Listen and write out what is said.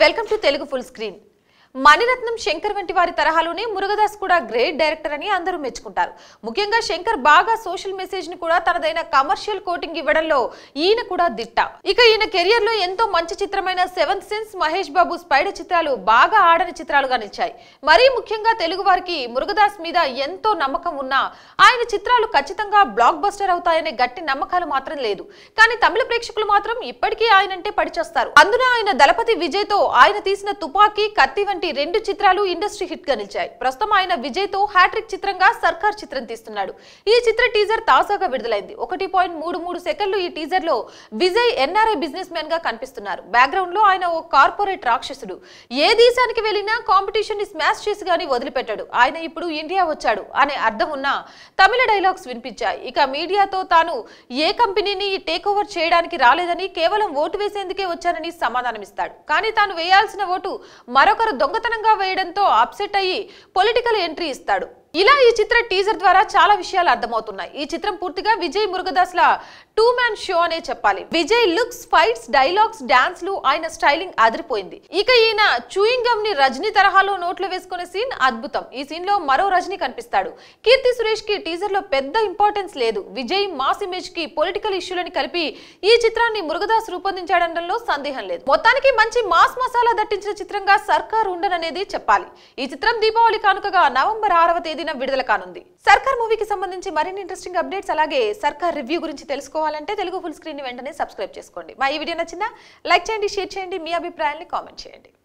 Welcome to Telugu full screen. Mani Ratnam Shankar వంటి వారి తరహాలోనే మురుగదాస్ కూడా గ్రేట్ డైరెక్టర్ అని అందరూ మెచ్చుకుంటారు. ముఖ్యంగా శంకర్ బాగా సోషల్ మెసేజ్ ని కూడా తనదైన కమర్షియల్ కోటింగ్ ఇవ్వడంలో ఈయన కూడా దిట్ట. ఇక ఈయన కెరియర్ లో ఎంతో మంచి చిత్రమైన seventh sense, Mahesh Babu, spider చిత్రాలు బాగా ఆడని చిత్రాలుగా నిలిచాయి. మరీ ముఖ్యంగా తెలుగు వారికి మురుగదాస్ మీద ఎంతో నమ్మకం ఉన్నా ఆయన చిత్రాలు ఖచ్చితంగా బ్లాక్ బస్టర్ అవుతాయనే గట్టి నమ్మకాలు మాత్రం లేదు. కానీ తమిళ ప్రేక్షకులు మాత్రం ఇప్పటికీ ఆయనంటే పడిచేస్తారు. అందున ఆయన దళపతి విజయ్ తో ఆయన తీసిన తుపాకీ, కత్తి వంటి రెండు చిత్రాలు ఇండస్ట్రీ హిట్ గా నిలిచాయి. ప్రస్తుతం ఆయన విజయ్ తో హ్యాట్రిక్ చిత్రంగా సర్కార్ చిత్రం తీస్తున్నాడు. ఈ చిత్ర టీజర్ తాజాగా విడుదలైంది. 1.33 సెకండ్లు ఈ టీజర్ లో విజయ్ ఎన్ఆర్ఐ బిజినెస్ మ్యాన్ గా కనిపిస్తున్నారు. బ్యాక్గ్రౌండ్ లో ఆయన ఓ కార్పొరేట్ రాక్షసుడు. ఏ దేశానికి వెళ్ళినా కాంపిటీషన్ ని స్మాష్ చేసి గానీ వదిలిపెట్టాడు. ఆయన ఇప్పుడు ఇండియా వచ్చాడు అనే అర్థం ఉన్న తమిళ డైలాగ్స్ వినిపించాయి. ఇక మీడియాతో తాను ఏ కంపెనీని టేక్ ఓవర్ చేయడానికి రాలేదని, కేవలం ఓటు వేసేందుకే వచ్చానని సమాధానమిస్తాడు. కానీ తాను వేయాల్సిన ఓటు మరొకరు దొంగతనంగా వేయడంతో అప్సెట్ అయ్యి పొలిటికల్ ఎంట్రీ ఇస్తాడు. ఇలా ఈ చిత్ర టీజర్ ద్వారా చాలా విషయాలు అర్థమవుతున్నాయి. ఈ చిత్రం పూర్తిగా విజయ్ మురుగదాస్ల టూ మ్యాన్ షో అనే చెప్పాలి. Vijay looks, fights, dialogues, dance లు, ఆయన స్టైలింగ్ అదిరిపోయింది. ఇక ఈయన చూయింగ్ గమ్ ని రజనీ తరహాలో నోట్లో వేసుకునే సీన్ అద్భుతం. ఈ సీన్ లో మరో రజనీ కనిపిస్తాడు. కీర్తి సురేష్ కి టీజర్ లో పెద్ద ఇంపార్టెన్స్ లేదు. విజయ్ మాస్ ఇమేజ్ కి పొలిటికల్ ఇష్యూలని కలిపి ఈ చిత్రాన్ని మురుగదాస్ రూపొందించడంలో సందేహం లేదు. మొత్తానికి మంచి మాస్ మసాలా దట్టించిన చిత్రంగా సర్కార్ ఉండననేది చెప్పాలి. ఈ చిత్రం దీపావళి కానుకగా నవంబర్ 6వ తేదీ విడుదల కానుంది. సర్కార్ మూవీకి సంబంధించి మరిన్ని ఇంట్రెస్టింగ్ అప్డేట్స్, అలాగే సర్కార్ రివ్యూ గురించి తెలుసుకోవాలంటే తెలుగు ఫుల్ స్క్రీన్ ని వెంటనే సబ్స్క్రైబ్ చేసుకోండి. మా ఈ వీడియో నచ్చిందా లైక్ చేయండి, షేర్ చేయండి, మీ అభిప్రాయాన్ని కామెంట్ చేయండి.